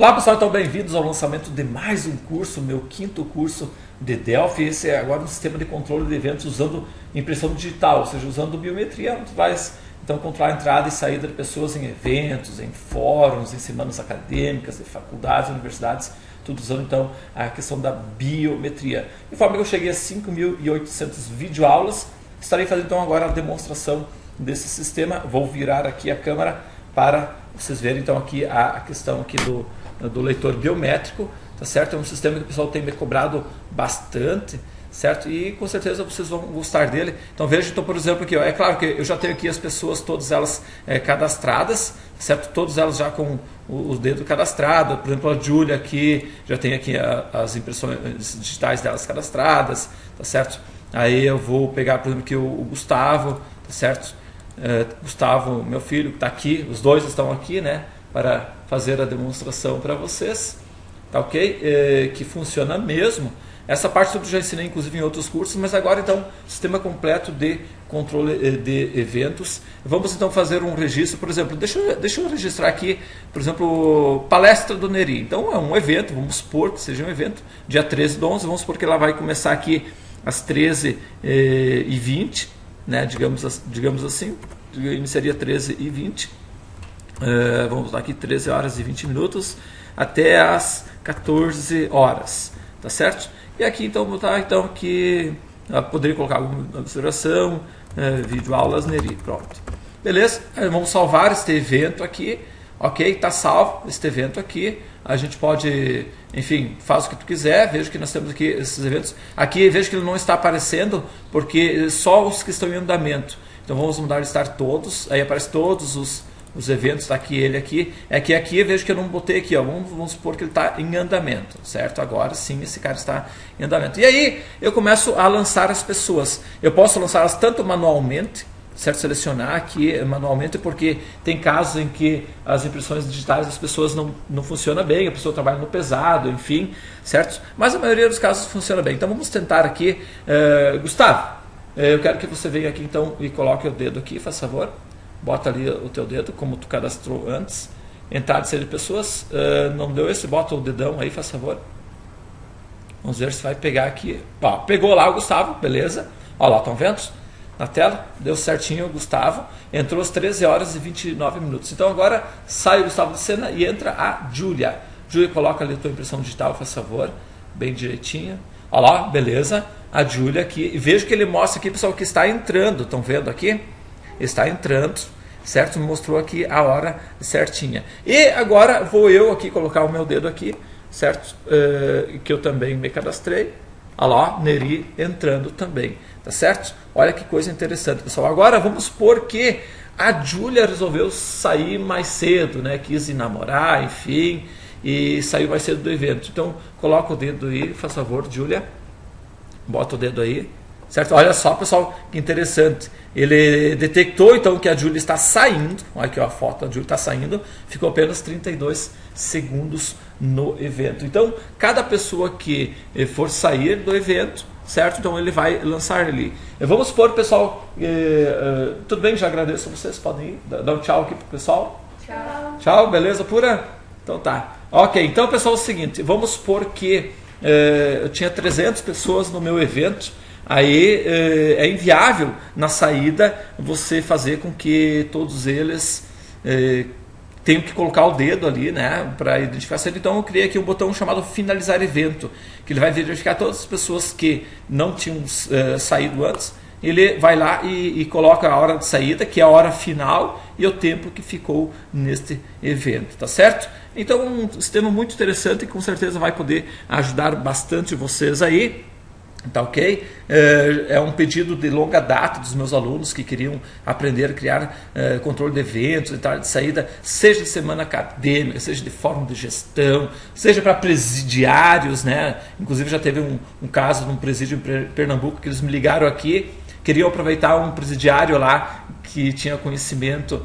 Olá pessoal, então bem-vindos ao lançamento de mais um curso, meu quinto curso de Delphi. Esse é agora um sistema de controle de eventos usando impressão digital, ou seja, usando biometria, onde vai então controlar a entrada e saída de pessoas em eventos, em fóruns, em semanas acadêmicas, de faculdades, universidades, tudo usando então a questão da biometria. De forma que eu cheguei a 5.800 videoaulas, estarei fazendo então agora a demonstração desse sistema. Vou virar aqui a câmera para vocês verem então aqui a questão aqui do leitor biométrico, tá certo? É um sistema que o pessoal tem me cobrado bastante, certo? E com certeza vocês vão gostar dele. Então veja, então, por exemplo, aqui, ó, é claro que eu já tenho aqui as pessoas, todas elas cadastradas, certo? Todas elas já com o dedo cadastrado. Por exemplo, a Júlia aqui, já tem aqui as impressões digitais delas cadastradas, tá certo? Aí eu vou pegar, por exemplo, aqui o Gustavo, tá certo? Gustavo, meu filho, está aqui, os dois estão aqui, né? Para fazer a demonstração para vocês, tá ok? Que funciona mesmo. Essa parte eu já ensinei inclusive em outros cursos, mas agora então, sistema completo de controle de eventos. Vamos então fazer um registro, por exemplo, deixa eu registrar aqui, por exemplo, palestra do Neri. Então é um evento, vamos supor que seja um evento, dia 13/11, vamos supor que ela vai começar aqui às 13h20, né? Digamos assim, iniciaria 13h20. Vamos botar aqui 13h20 até as 14h, tá certo? E aqui então vou botar então que poderia colocar alguma observação, vídeo aulas Neri, pronto, beleza? Vamos salvar este evento aqui, ok? Tá salvo este evento aqui. A gente pode, enfim, faz o que tu quiser. Veja que nós temos aqui esses eventos. Aqui veja que ele não está aparecendo porque só os que estão em andamento. Então vamos mudar de estar todos. Aí aparece todos os eventos, está aqui ele aqui, é que aqui vejo que eu não botei aqui, ó, vamos supor que ele está em andamento, certo? Agora sim, esse cara está em andamento. E aí eu começo a lançar as pessoas, eu posso lançá-las tanto manualmente, certo? Selecionar aqui manualmente, porque tem casos em que as impressões digitais das pessoas não funcionam bem, a pessoa trabalha no pesado, enfim, certo? Mas a maioria dos casos funciona bem. Então vamos tentar aqui, Gustavo, eu quero que você venha aqui então e coloque o dedo aqui, faz favor. Bota ali o teu dedo, como tu cadastrou antes. Entrada e saída de pessoas. Não deu esse, bota o dedão aí, faz favor. Vamos ver se vai pegar aqui. Ó, pegou lá o Gustavo, beleza. Olha lá, estão vendo? Na tela, deu certinho o Gustavo. Entrou às 13h29. Então agora sai o Gustavo de cena e entra a Júlia. Júlia, coloca ali a tua impressão digital, faz favor. Bem direitinho. Olha lá, beleza. A Júlia aqui. E vejo que ele mostra aqui, pessoal, que está entrando. Estão vendo aqui? Está entrando, certo? Me mostrou aqui a hora certinha. E agora vou eu aqui colocar o meu dedo aqui, certo? Que eu também me cadastrei. Olha lá, Neri entrando também, tá certo? Olha que coisa interessante, pessoal. Agora vamos supor que a Júlia resolveu sair mais cedo, né? Quis ir namorar, enfim, e saiu mais cedo do evento. Então, coloca o dedo aí, faz favor, Júlia. Bota o dedo aí. Certo? Olha só, pessoal, que interessante. Ele detectou, então, que a Júlia está saindo. Olha aqui, ó, a foto da Júlia está saindo. Ficou apenas 32 segundos no evento. Então, cada pessoa que for sair do evento, certo? Então, ele vai lançar ali. Vamos supor, pessoal... tudo bem? Já agradeço a vocês. Podem ir. Dá um tchau aqui pro pessoal. Tchau. Tchau, beleza pura? Então, tá. Ok, então, pessoal, é o seguinte. Vamos supor que eu tinha 300 pessoas no meu evento. Aí é inviável na saída você fazer com que todos eles tenham que colocar o dedo ali, né, para identificar a saída. Então eu criei aqui um botão chamado finalizar evento, que ele vai verificar todas as pessoas que não tinham saído antes. Ele vai lá e coloca a hora de saída, que é a hora final, e o tempo que ficou neste evento, tá certo? Então um sistema muito interessante e com certeza vai poder ajudar bastante vocês aí. Tá ok? É um pedido de longa data dos meus alunos que queriam aprender a criar controle de eventos, entrada e saída, seja de semana acadêmica, seja de fórum de gestão, seja para presidiários, né? Inclusive já teve um caso num presídio em Pernambuco que eles me ligaram aqui, queriam aproveitar um presidiário lá que tinha conhecimento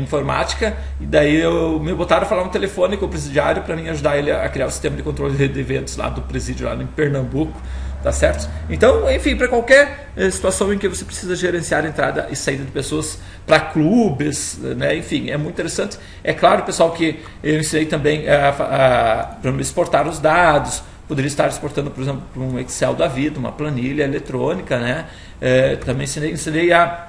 informática, e daí me botaram a falar no telefone com o presidiário para mim ajudar ele a criar o sistema de controle de eventos lá do presídio lá em Pernambuco. tá certo? Então, enfim, para qualquer situação em que você precisa gerenciar a entrada e saída de pessoas para clubes, né? Enfim, é muito interessante. É claro, pessoal, que eu ensinei também a exportar os dados. Poderia estar exportando, por exemplo, para um Excel da vida, uma planilha eletrônica, né? Também ensinei a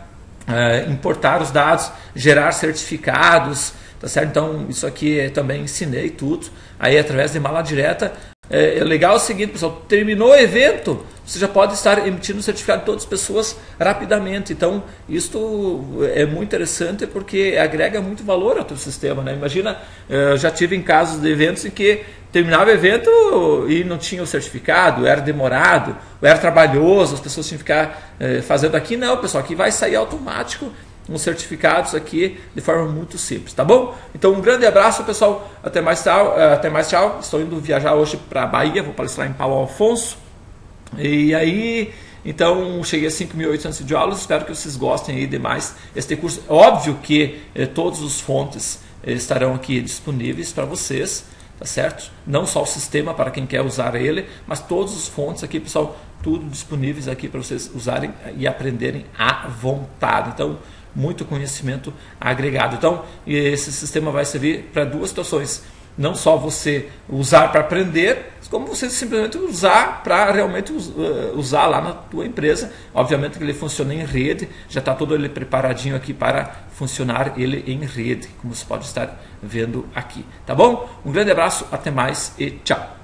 importar os dados, gerar certificados, tá certo? Então, isso aqui também ensinei tudo, aí através de mala direta. É legal o seguinte, pessoal, terminou o evento, você já pode estar emitindo o certificado de todas as pessoas rapidamente. Então, isto é muito interessante porque agrega muito valor ao teu sistema, né? Imagina, eu já tive em casos de eventos em que terminava o evento e não tinha o certificado, era demorado, era trabalhoso, as pessoas tinham que ficar fazendo aqui. Não, pessoal, aqui vai sair automático uns certificados aqui de forma muito simples, tá bom? Então, um grande abraço, pessoal. Até mais, tchau. Estou indo viajar hoje para a Bahia, vou palestrar em Paulo Afonso. E aí, então, cheguei a 5.800 de aulas. Espero que vocês gostem aí demais este curso. Óbvio que todas as fontes estarão aqui disponíveis para vocês, tá certo? Não só o sistema para quem quer usar ele, mas todas as fontes aqui, pessoal, tudo disponíveis aqui para vocês usarem e aprenderem à vontade. Então, muito conhecimento agregado. Então, esse sistema vai servir para duas situações. Não só você usar para aprender, como você simplesmente usar para realmente usar lá na tua empresa. Obviamente que ele funciona em rede, já está todo ele preparadinho aqui para funcionar ele em rede, como você pode estar vendo aqui. Tá bom? Um grande abraço, até mais e tchau!